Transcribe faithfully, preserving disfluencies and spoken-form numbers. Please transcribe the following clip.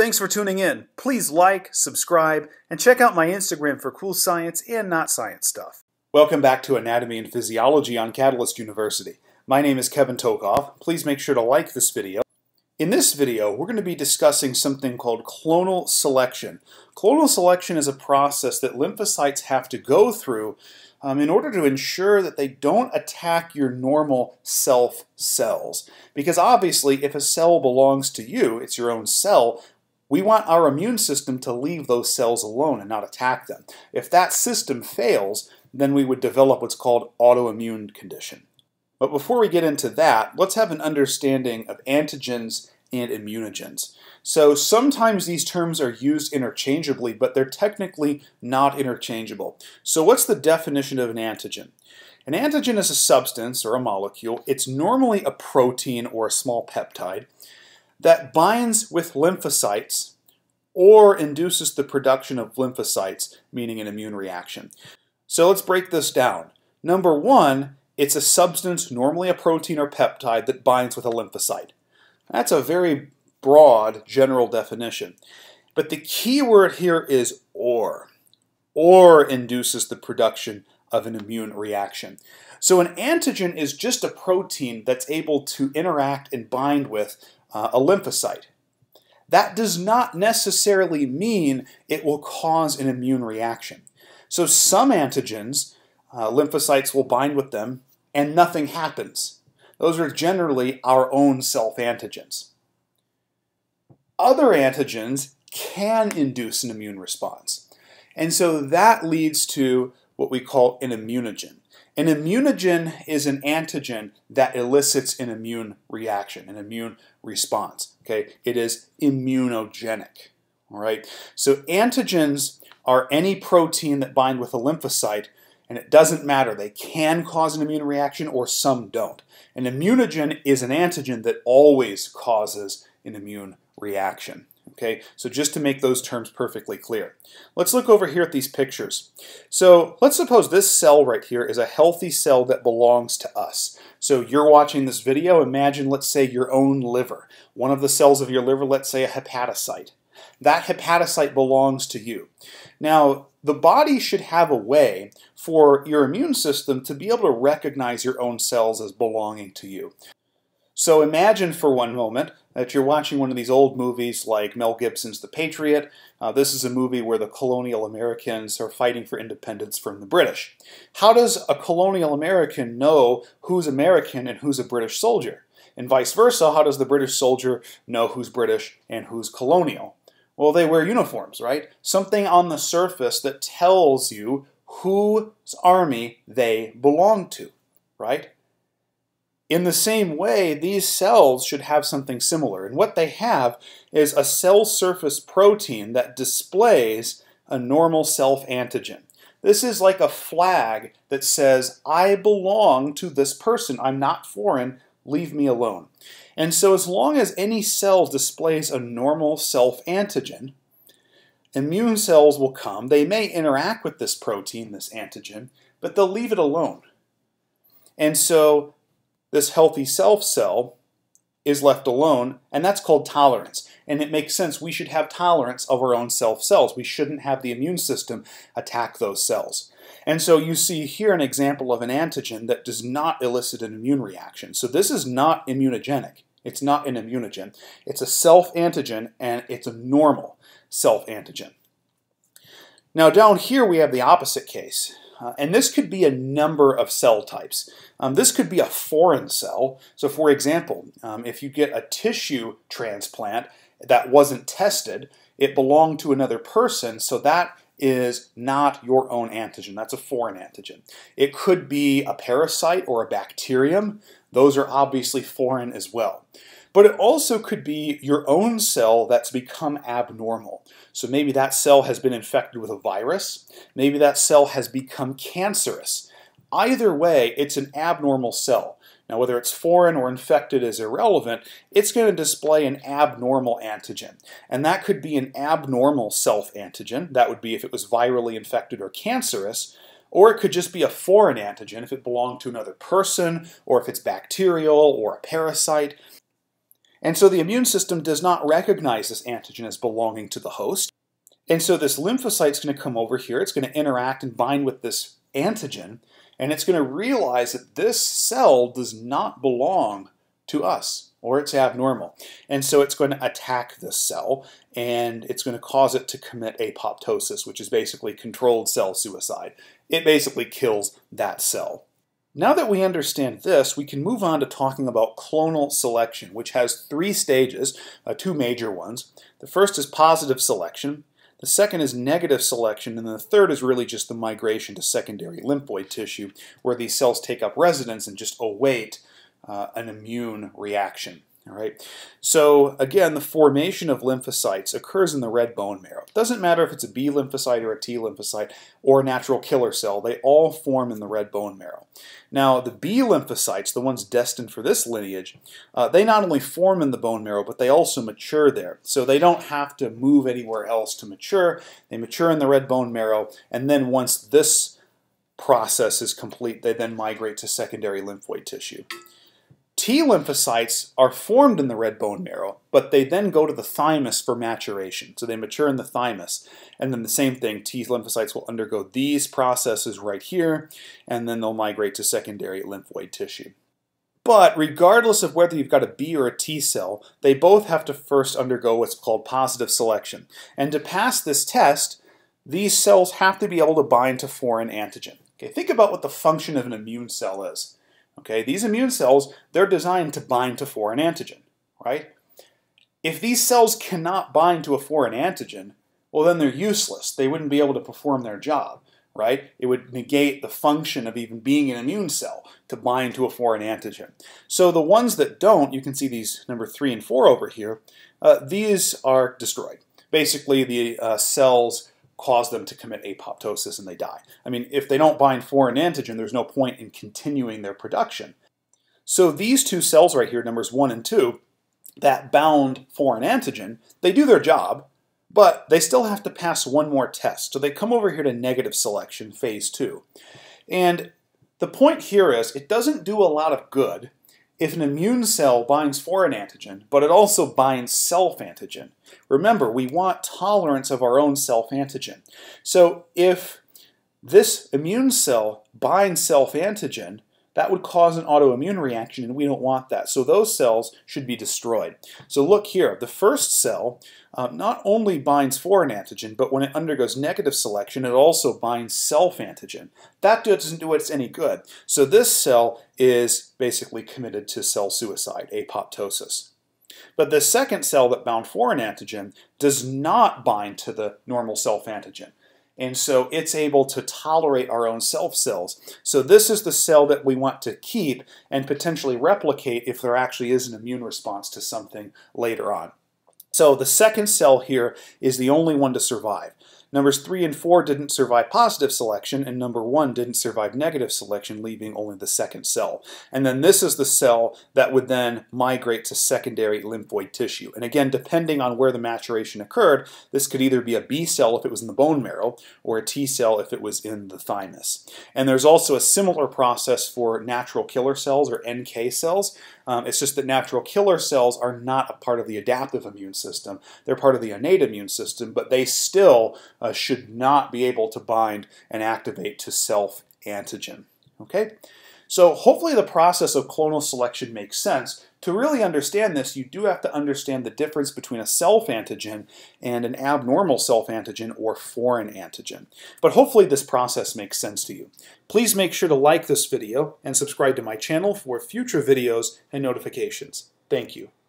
Thanks for tuning in. Please like, subscribe, and check out my Instagram for cool science and not science stuff. Welcome back to Anatomy and Physiology on Catalyst University. My name is Kevin Tokoph. Please make sure to like this video. In this video, we're going to be discussing something called clonal selection. Clonal selection is a process that lymphocytes have to go through Um, in order to ensure that they don't attack your normal self cells. Because obviously, if a cell belongs to you, it's your own cell, we want our immune system to leave those cells alone and not attack them. If that system fails, then we would develop what's called autoimmune condition. But before we get into that, let's have an understanding of antigens and immunogens. So sometimes these terms are used interchangeably, but they're technically not interchangeable. So what's the definition of an antigen? An antigen is a substance or a molecule. It's normally a protein or a small peptide that binds with lymphocytes or induces the production of lymphocytes, meaning an immune reaction. So let's break this down. Number one, it's a substance, normally a protein or peptide, that binds with a lymphocyte. That's a very broad general definition. But the key word here is or. Or induces the production of an immune reaction. So an antigen is just a protein that's able to interact and bind with uh, a lymphocyte. That does not necessarily mean it will cause an immune reaction. So some antigens, uh, lymphocytes will bind with them and nothing happens. Those are generally our own self-antigens. Other antigens can induce an immune response. And so that leads to what we call an immunogen. An immunogen is an antigen that elicits an immune reaction, an immune response. Okay? It is immunogenic. All right? So antigens are any protein that bind with a lymphocyte, and it doesn't matter. They can cause an immune reaction or some don't. An immunogen is an antigen that always causes an immune reaction. Okay, so just to make those terms perfectly clear. Let's look over here at these pictures. So let's suppose this cell right here is a healthy cell that belongs to us. So you're watching this video. Imagine, let's say, your own liver. One of the cells of your liver, let's say a hepatocyte. That hepatocyte belongs to you. Now, the body should have a way for your immune system to be able to recognize your own cells as belonging to you. So imagine for one moment that you're watching one of these old movies like Mel Gibson's The Patriot. Uh, this is a movie where the colonial Americans are fighting for independence from the British. How does a colonial American know who's American and who's a British soldier? And vice versa, how does the British soldier know who's British and who's colonial? Well, they wear uniforms, right? Something on the surface that tells you whose army they belong to, right? In the same way, these cells should have something similar. And what they have is a cell surface protein that displays a normal self-antigen. This is like a flag that says, I belong to this person. I'm not foreign. Leave me alone. And so as long as any cell displays a normal self-antigen, immune cells will come. They may interact with this protein, this antigen, but they'll leave it alone. And so this healthy self cell is left alone, and that's called tolerance. And it makes sense. We should have tolerance of our own self cells. We shouldn't have the immune system attack those cells. And so you see here an example of an antigen that does not elicit an immune reaction. So this is not immunogenic. It's not an immunogen. It's a self-antigen, and it's a normal self-antigen. Now down here we have the opposite case. Uh, and this could be a number of cell types. Um, this could be a foreign cell. So for example, um, if you get a tissue transplant that wasn't tested, it belonged to another person, so that is not your own antigen. That's a foreign antigen. It could be a parasite or a bacterium. Those are obviously foreign as well. But it also could be your own cell that's become abnormal. So maybe that cell has been infected with a virus. Maybe that cell has become cancerous. Either way, it's an abnormal cell. Now, whether it's foreign or infected is irrelevant. It's going to display an abnormal antigen. And that could be an abnormal self-antigen. That would be if it was virally infected or cancerous. Or it could just be a foreign antigen if it belonged to another person, or if it's bacterial or a parasite. And so the immune system does not recognize this antigen as belonging to the host. And so this lymphocyte's going to come over here, it's going to interact and bind with this antigen, and it's going to realize that this cell does not belong to us, or it's abnormal. And so it's going to attack this cell, and it's going to cause it to commit apoptosis, which is basically controlled cell suicide. It basically kills that cell. Now that we understand this, we can move on to talking about clonal selection, which has three stages, uh, two major ones. The first is positive selection, the second is negative selection, and the third is really just the migration to secondary lymphoid tissue, where these cells take up residence and just await uh, an immune reaction. All right. So again, the formation of lymphocytes occurs in the red bone marrow. It doesn't matter if it's a B lymphocyte or a T lymphocyte or a natural killer cell, they all form in the red bone marrow. Now the B lymphocytes, the ones destined for this lineage, uh, they not only form in the bone marrow, but they also mature there. So they don't have to move anywhere else to mature. They mature in the red bone marrow, and then once this process is complete, they then migrate to secondary lymphoid tissue. T lymphocytes are formed in the red bone marrow, but they then go to the thymus for maturation. So they mature in the thymus. And then the same thing, T lymphocytes will undergo these processes right here, and then they'll migrate to secondary lymphoid tissue. But regardless of whether you've got a B or a T cell, they both have to first undergo what's called positive selection. And to pass this test, these cells have to be able to bind to foreign antigen. Okay, think about what the function of an immune cell is. Okay, these immune cells, they're designed to bind to foreign antigen, right? If these cells cannot bind to a foreign antigen, well then they're useless. They wouldn't be able to perform their job, right? It would negate the function of even being an immune cell to bind to a foreign antigen. So the ones that don't, you can see these number three and four over here, uh, these are destroyed. Basically the uh, cells cause them to commit apoptosis and they die. I mean, if they don't bind foreign antigen, there's no point in continuing their production. So these two cells right here, numbers one and two, that bound foreign antigen, they do their job, but they still have to pass one more test. So they come over here to negative selection, phase two. And the point here is, it doesn't do a lot of good if an immune cell binds foreign antigen, but it also binds self-antigen. Remember, we want tolerance of our own self-antigen. So if this immune cell binds self-antigen, that would cause an autoimmune reaction, and we don't want that. So those cells should be destroyed. So look here, the first cell um, not only binds foreign antigen, but when it undergoes negative selection, it also binds self-antigen. That doesn't do us any good. So this cell is basically committed to cell suicide, apoptosis. But the second cell that bound foreign antigen does not bind to the normal self-antigen. And so it's able to tolerate our own self cells. So this is the cell that we want to keep and potentially replicate if there actually is an immune response to something later on. So the second cell here is the only one to survive. Numbers three and four didn't survive positive selection, and number one didn't survive negative selection, leaving only the second cell. And then this is the cell that would then migrate to secondary lymphoid tissue. And again, depending on where the maturation occurred, this could either be a B cell if it was in the bone marrow, or a T cell if it was in the thymus. And there's also a similar process for natural killer cells, or N K cells. Um, it's just that natural killer cells are not a part of the adaptive immune system. They're part of the innate immune system, but they still Uh, should not be able to bind and activate to self-antigen. Okay? So hopefully the process of clonal selection makes sense. To really understand this, you do have to understand the difference between a self-antigen and an abnormal self-antigen or foreign antigen. But hopefully this process makes sense to you. Please make sure to like this video and subscribe to my channel for future videos and notifications. Thank you.